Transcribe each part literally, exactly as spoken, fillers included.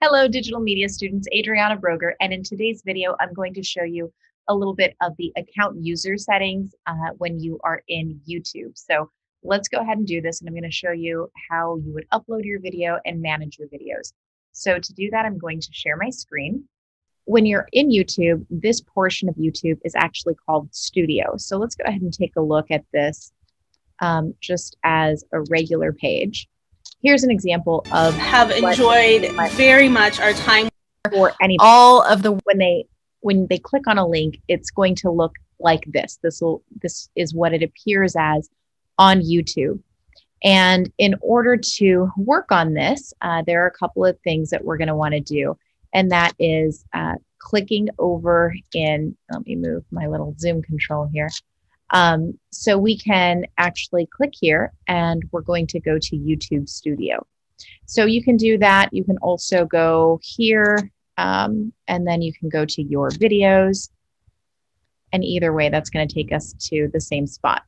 Hello, digital media students, Adriana Broger, and in today's video, I'm going to show you a little bit of the account user settings uh, when you are in YouTube. So let's go ahead and do this, and I'm going to show you how you would upload your video and manage your videos. So to do that, I'm going to share my screen. When you're in YouTube, this portion of YouTube is actually called Studio. So let's go ahead and take a look at this um, just as a regular page. Here's an example of have enjoyed very much our time for any all of the when they when they click on a link, it's going to look like this. This will this is what it appears as on YouTube. And in order to work on this, uh, there are a couple of things that we're going to want to do, and that is uh, clicking over in. Let me move my little zoom control here. Um, so we can actually click here and we're going to go to YouTube Studio. So you can do that. You can also go here um, and then you can go to your videos, and either way, that's going to take us to the same spot.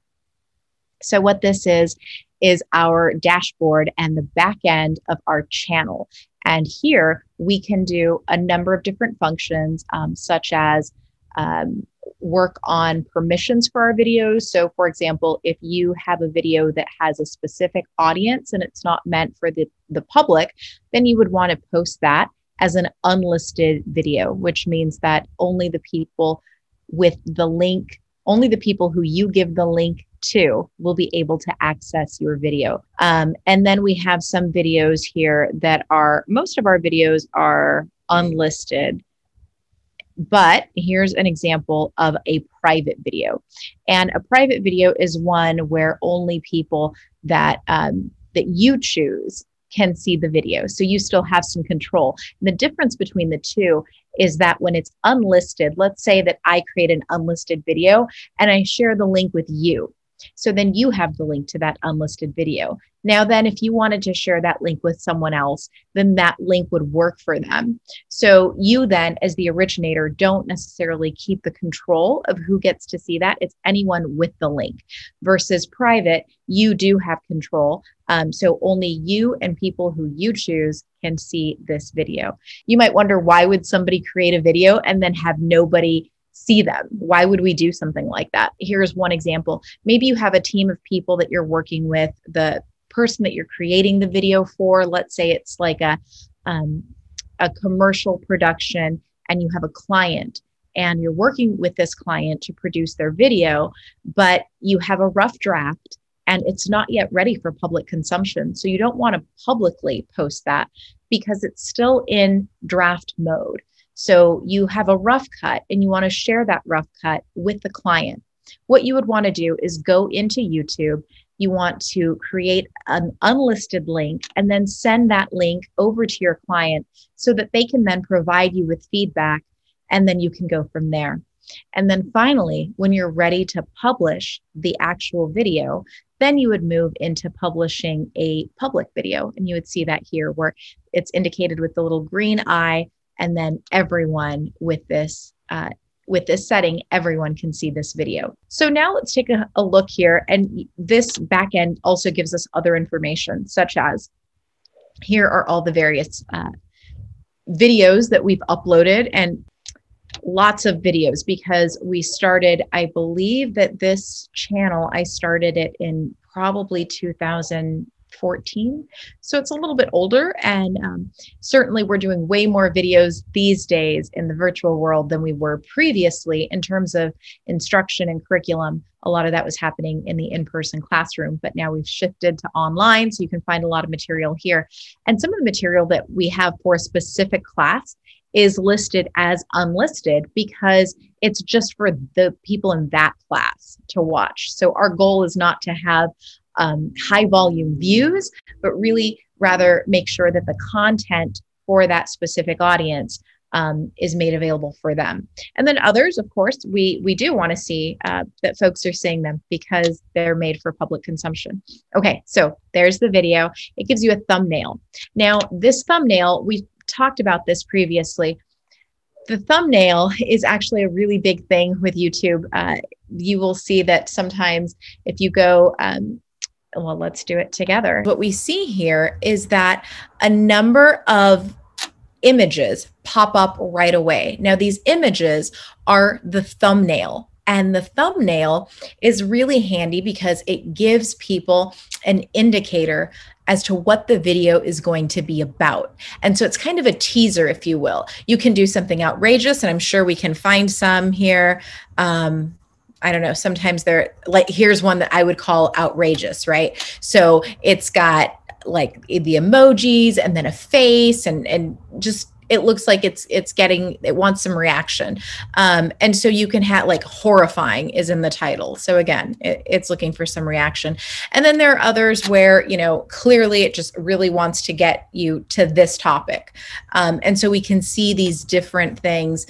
So what this is, is our dashboard and the back end of our channel. And here we can do a number of different functions, um, such as um, work on permissions for our videos. So for example, if you have a video that has a specific audience and it's not meant for the, the public, then you would want to post that as an unlisted video, which means that only the people with the link, only the people who you give the link to will be able to access your video. Um, and then we have some videos here that are, most of our videos are unlisted. But here's an example of a private video. And a private video is one where only people that, um, that you choose can see the video. So you still have some control. And the difference between the two is that when it's unlisted, let's say that I create an unlisted video and I share the link with you. So then you have the link to that unlisted video. Now then, if you wanted to share that link with someone else, then that link would work for them. So you then, as the originator, don't necessarily keep the control of who gets to see that. It's anyone with the link. Versus private, you do have control. Um, so only you and people who you choose can see this video. You might wonder, why would somebody create a video and then have nobody see them? Why would we do something like that? Here's one example. Maybe you have a team of people that you're working with, the person that you're creating the video for. Let's say it's like a, um, a commercial production, and you have a client and you're working with this client to produce their video, but you have a rough draft and it's not yet ready for public consumption. So you don't want to publicly post that because it's still in draft mode. So you have a rough cut and you want to share that rough cut with the client. What you would want to do is go into YouTube. You want to create an unlisted link and then send that link over to your client so that they can then provide you with feedback, and then you can go from there. And then finally, when you're ready to publish the actual video, then you would move into publishing a public video. And you would see that here where it's indicated with the little green eye. And then everyone with this, uh, with this setting, everyone can see this video. So now let's take a, a look here. And this backend also gives us other information, such as here are all the various uh, videos that we've uploaded, and lots of videos because we started, I believe that this channel, I started it in probably two thousand fourteen. So it's a little bit older, and um, certainly we're doing way more videos these days in the virtual world than we were previously in terms of instruction and curriculum. A lot of that was happening in the in-person classroom, but now we've shifted to online. So you can find a lot of material here. And some of the material that we have for a specific class is listed as unlisted because it's just for the people in that class to watch. So our goal is not to have Um, high volume views, but really rather make sure that the content for that specific audience um, is made available for them. And then others, of course, we, we do want to see uh, that folks are seeing them because they're made for public consumption. Okay, so there's the video. It gives you a thumbnail. Now, this thumbnail, we talked about this previously. The thumbnail is actually a really big thing with YouTube. Uh, you will see that sometimes if you go, um, well, let's do it together. What we see here is that a number of images pop up right away. Now, these images are the thumbnail. And the thumbnail is really handy because it gives people an indicator as to what the video is going to be about. And so it's kind of a teaser, if you will. You can do something outrageous, and I'm sure we can find some here. Um, I don't know, sometimes they're like, here's one that I would call outrageous, right? So it's got like the emojis and then a face and, and just, it looks like it's it's getting, it wants some reaction. Um, and so you can have like horrifying is in the title. So again, it, it's looking for some reaction. And then there are others where, you know, clearly it just really wants to get you to this topic. Um, and so we can see these different things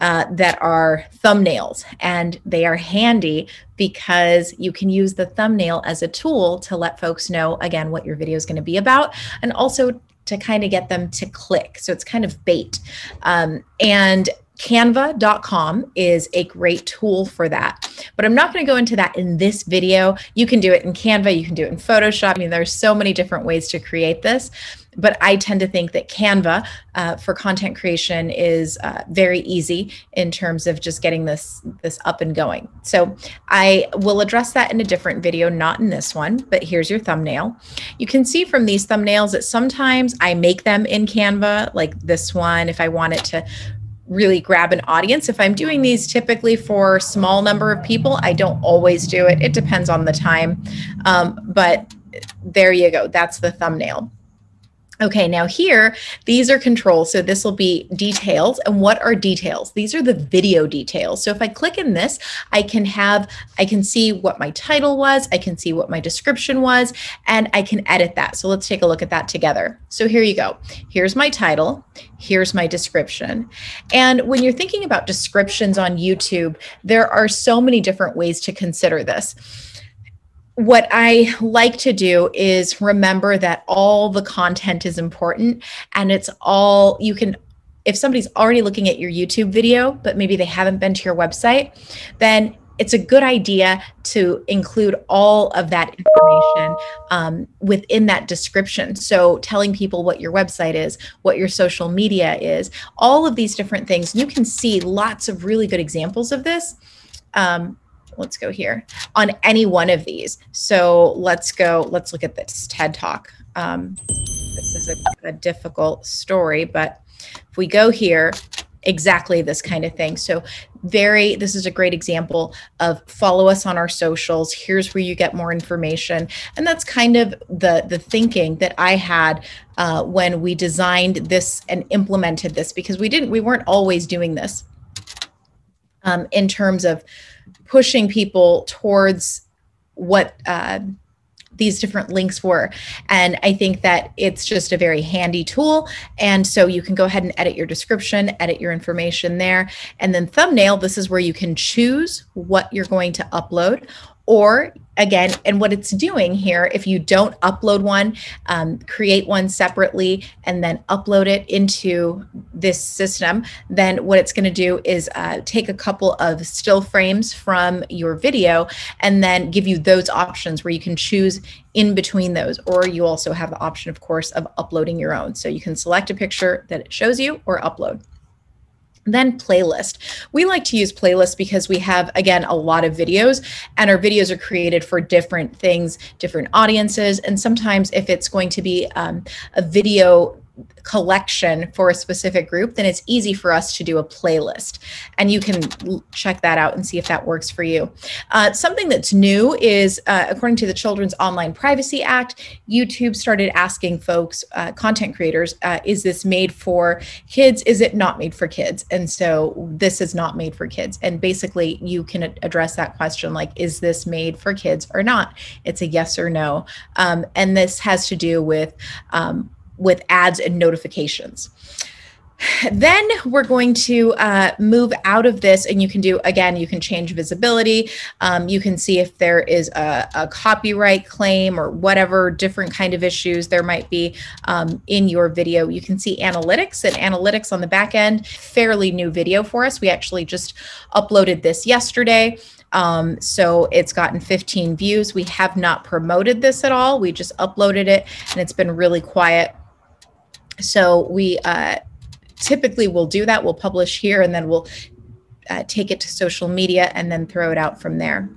uh, that are thumbnails, and they are handy because you can use the thumbnail as a tool to let folks know, again, what your video is gonna be about, and also to kind of get them to click. So it's kind of bait. Um, and Canva dot com is a great tool for that. But I'm not going to go into that in this video. You can do it in Canva. You can do it in Photoshop. I mean, there's so many different ways to create this. But I tend to think that Canva uh, for content creation is uh, very easy in terms of just getting this, this up and going. So I will address that in a different video, not in this one, but here's your thumbnail. You can see from these thumbnails that sometimes I make them in Canva, like this one, if I want it to really grab an audience. If I'm doing these typically for a small number of people, I don't always do it. It depends on the time, um, but there you go. That's the thumbnail. Okay, now here, these are controls. So this will be details. And what are details? These are the video details. So if I click in this, I can have, I can see what my title was, I can see what my description was, and I can edit that. So let's take a look at that together. So here you go. Here's my title, here's my description. And when you're thinking about descriptions on YouTube, there are so many different ways to consider this. What I like to do is remember that all the content is important, and it's all you can, if somebody's already looking at your YouTube video, but maybe they haven't been to your website, then it's a good idea to include all of that information um, within that description. So telling people what your website is, what your social media is, all of these different things. You can see lots of really good examples of this. Um, Let's go here on any one of these. So let's go, let's look at this TED Talk. Um, this is a, a difficult story, but if we go here, exactly this kind of thing. So very, this is a great example of follow us on our socials. Here's where you get more information. And that's kind of the, the thinking that I had uh, when we designed this and implemented this, because we didn't, we weren't always doing this um, in terms of pushing people towards what uh, these different links were. And I think that it's just a very handy tool. And so you can go ahead and edit your description, edit your information there. And then thumbnail, this is where you can choose what you're going to upload. Or again, and what it's doing here, if you don't upload one, um, create one separately and then upload it into this system, then what it's gonna do is uh, take a couple of still frames from your video and then give you those options where you can choose in between those. Or you also have the option, of course, of uploading your own. So you can select a picture that it shows you or upload. Then playlist. We like to use playlists because we have, again, a lot of videos, and our videos are created for different things, different audiences. And sometimes if it's going to be um, a video collection for a specific group, then it's easy for us to do a playlist. And you can check that out and see if that works for you. Uh, something that's new is, uh, according to the Children's Online Privacy Act, YouTube started asking folks, uh, content creators, uh, is this made for kids? Is it not made for kids? And so this is not made for kids. And basically you can address that question like, is this made for kids or not? It's a yes or no. Um, and this has to do with um, with ads and notifications. Then we're going to uh, move out of this, and you can do, again, you can change visibility. Um, you can see if there is a, a copyright claim or whatever different kind of issues there might be um, in your video. You can see analytics and analytics on the back end, fairly new video for us. We actually just uploaded this yesterday. Um, so it's gotten fifteen views. We have not promoted this at all. We just uploaded it and it's been really quiet. So we, uh, typically we'll do that. We'll publish here and then we'll uh, take it to social media and then throw it out from there.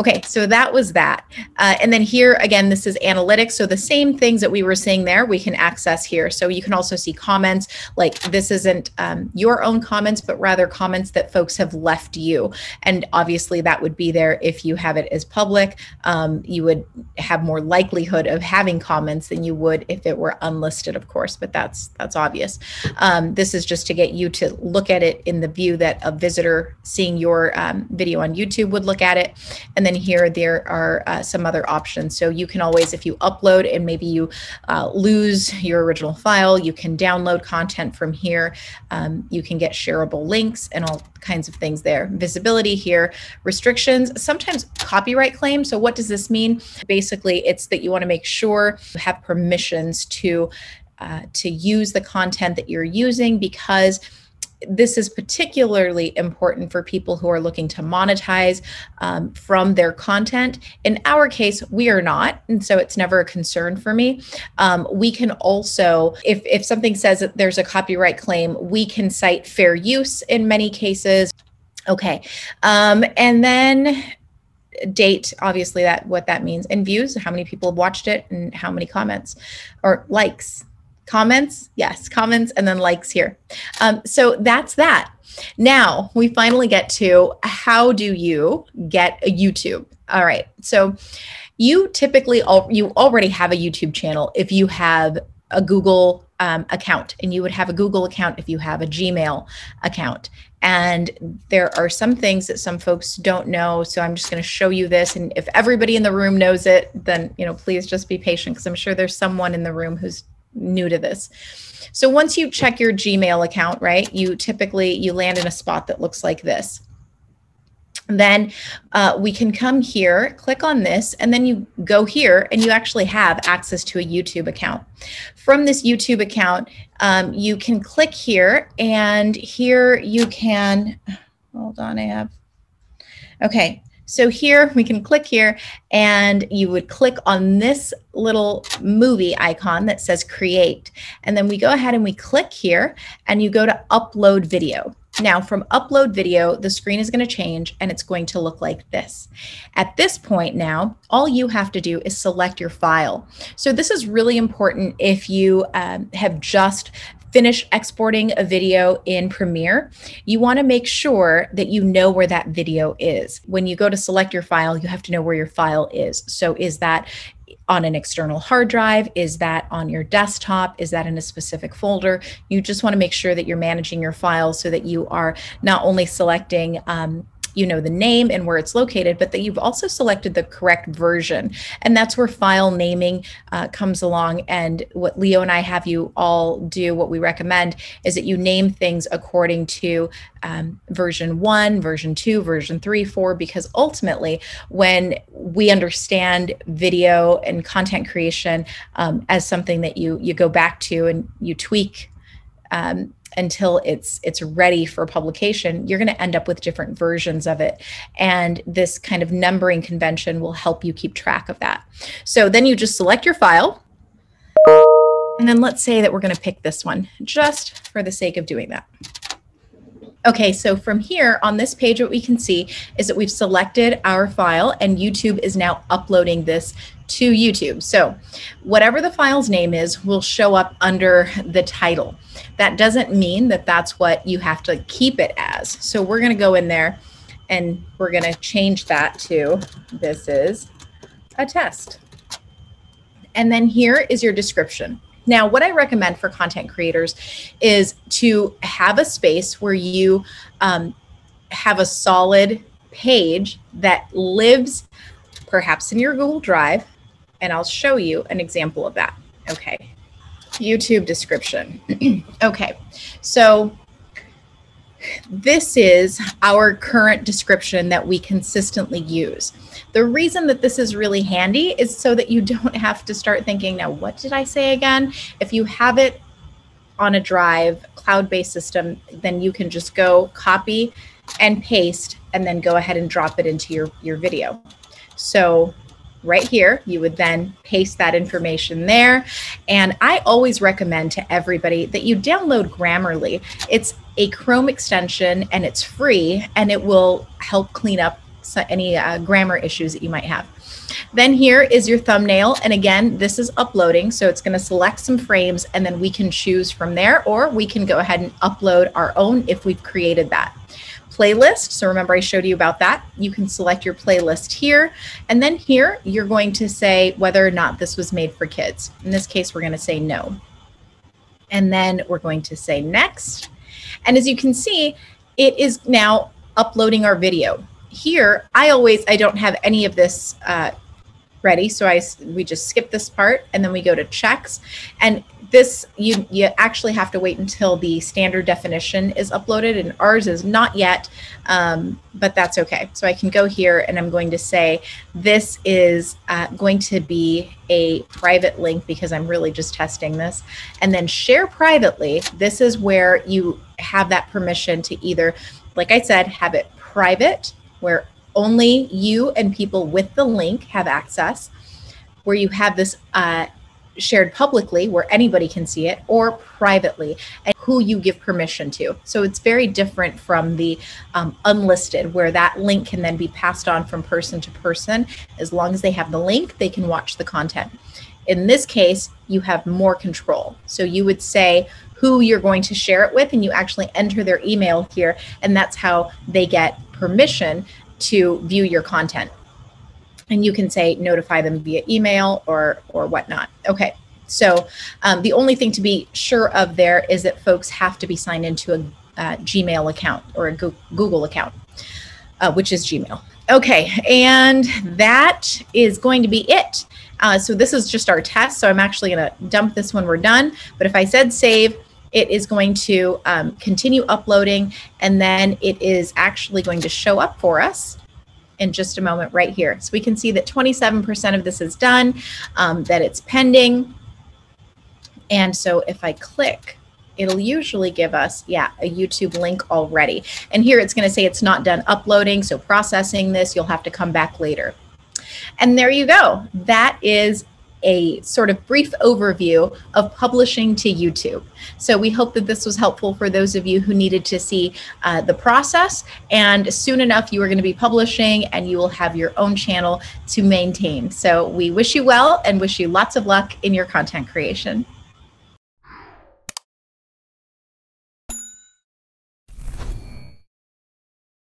Okay, so that was that. Uh, and then here, again, this is analytics. So the same things that we were seeing there, we can access here. So you can also see comments, like this isn't um, your own comments, but rather comments that folks have left you. And obviously that would be there if you have it as public. Um, you would have more likelihood of having comments than you would if it were unlisted, of course, but that's, that's obvious. Um, this is just to get you to look at it in the view that a visitor seeing your um, video on YouTube would look at it. And then here, there are uh, some other options. So you can always, if you upload and maybe you uh, lose your original file, you can download content from here. Um, you can get shareable links and all kinds of things there. Visibility here, restrictions, sometimes copyright claims. So what does this mean? Basically, it's that you want to make sure you have permissions to, uh, to use the content that you're using, because this is particularly important for people who are looking to monetize um, from their content. In our case, we are not, and so it's never a concern for me. Um, we can also, if, if something says that there's a copyright claim, we can cite fair use in many cases. Okay, um, and then date, obviously that what that means, and views, how many people have watched it and how many comments or likes. Comments, yes, comments, and then likes here. Um, so that's that. Now we finally get to how do you get a YouTube? All right, so you typically, al you already have a YouTube channel if you have a Google um, account, and you would have a Google account if you have a Gmail account. And there are some things that some folks don't know. So I'm just going to show you this. And if everybody in the room knows it, then, you know, please just be patient, because I'm sure there's someone in the room who's new to this. So once you check your Gmail account, right, you typically, you land in a spot that looks like this. And then uh, we can come here, click on this, and then you go here and you actually have access to a YouTube account. From this YouTube account, um, you can click here, and here you can, hold on, I have, okay. So here we can click here, and you would click on this little movie icon that says create. And then we go ahead and we click here, and you go to upload video. Now from upload video, the screen is going to change, and it's going to look like this. At this point now, all you have to do is select your file. So this is really important if you um, have just finish exporting a video in Premiere. You want to make sure that you know where that video is. When you go to select your file, you have to know where your file is. So is that on an external hard drive? Is that on your desktop? Is that in a specific folder? You just want to make sure that you're managing your files so that you are not only selecting um, you know, the name and where it's located, but that you've also selected the correct version. And that's where file naming uh, comes along. And what Leo and I have you all do, what we recommend, is that you name things according to um, version one, version two, version three, four, because ultimately when we understand video and content creation um, as something that you, you go back to and you tweak um, until it's it's ready for publication, you're going to end up with different versions of it. And this kind of numbering convention will help you keep track of that. So then you just select your file. And then let's say that we're going to pick this one just for the sake of doing that. Okay, so from here on this page, what we can see is that we've selected our file, and YouTube is now uploading this to YouTube. So whatever the file's name is will show up under the title. That doesn't mean that that's what you have to keep it as. So we're going to go in there and we're going to change that to "This is a test." And then here is your description. Now, what I recommend for content creators is to have a space where you um, have a solid page that lives perhaps in your Google Drive, and I'll show you an example of that. Okay, YouTube description. Okay, so this is our current description that we consistently use. The reason that this is really handy is so that you don't have to start thinking, now, what did I say again? If you have it on a drive, cloud-based system, then you can just go copy and paste and then go ahead and drop it into your, your video. So right here. You would then paste that information there. And I always recommend to everybody that you download Grammarly. It's a Chrome extension and it's free, and it will help clean up any uh, grammar issues that you might have. Then here is your thumbnail. And again, this is uploading. So it's going to select some frames and then we can choose from there, or we can go ahead and upload our own if we've created that. Playlist. So remember I showed you about that. You can select your playlist here. And then here you're going to say whether or not this was made for kids. In this case, we're going to say no. And then we're going to say next. And as you can see, it is now uploading our video. Here, I always, I don't have any of this uh, ready. So I, we just skip this part and then we go to checks. And this, you, you actually have to wait until the standard definition is uploaded, and ours is not yet, um, but that's okay. So I can go here and I'm going to say, this is uh, going to be a private link because I'm really just testing this, and then share privately. This is where you have that permission to either, like I said, have it private, where only you and people with the link have access, where you have this uh, shared publicly where anybody can see it, or privately, and who you give permission to. So it's very different from the um, unlisted, where that link can then be passed on from person to person. As long as they have the link, they can watch the content. In this case, you have more control. So you would say who you're going to share it with, and you actually enter their email here, and that's how they get permission to view your content. And you can say notify them via email or or whatnot. Okay, so um, the only thing to be sure of there is that folks have to be signed into a uh, Gmail account or a Google account, uh, which is Gmail. Okay, and that is going to be it. Uh, so this is just our test. So I'm actually going to dump this when we're done. But if I said save, it is going to um, continue uploading, and then it is actually going to show up for us in just a moment right here. So we can see that twenty-seven percent of this is done, um, that it's pending. And so if I click, it'll usually give us, yeah, a YouTube link already. And here it's gonna say it's not done uploading, so processing this, you'll have to come back later. And there you go. That is a sort of brief overview of publishing to YouTube. So we hope that this was helpful for those of you who needed to see uh, the process, and soon enough you are going to be publishing and you will have your own channel to maintain. So we wish you well and wish you lots of luck in your content creation.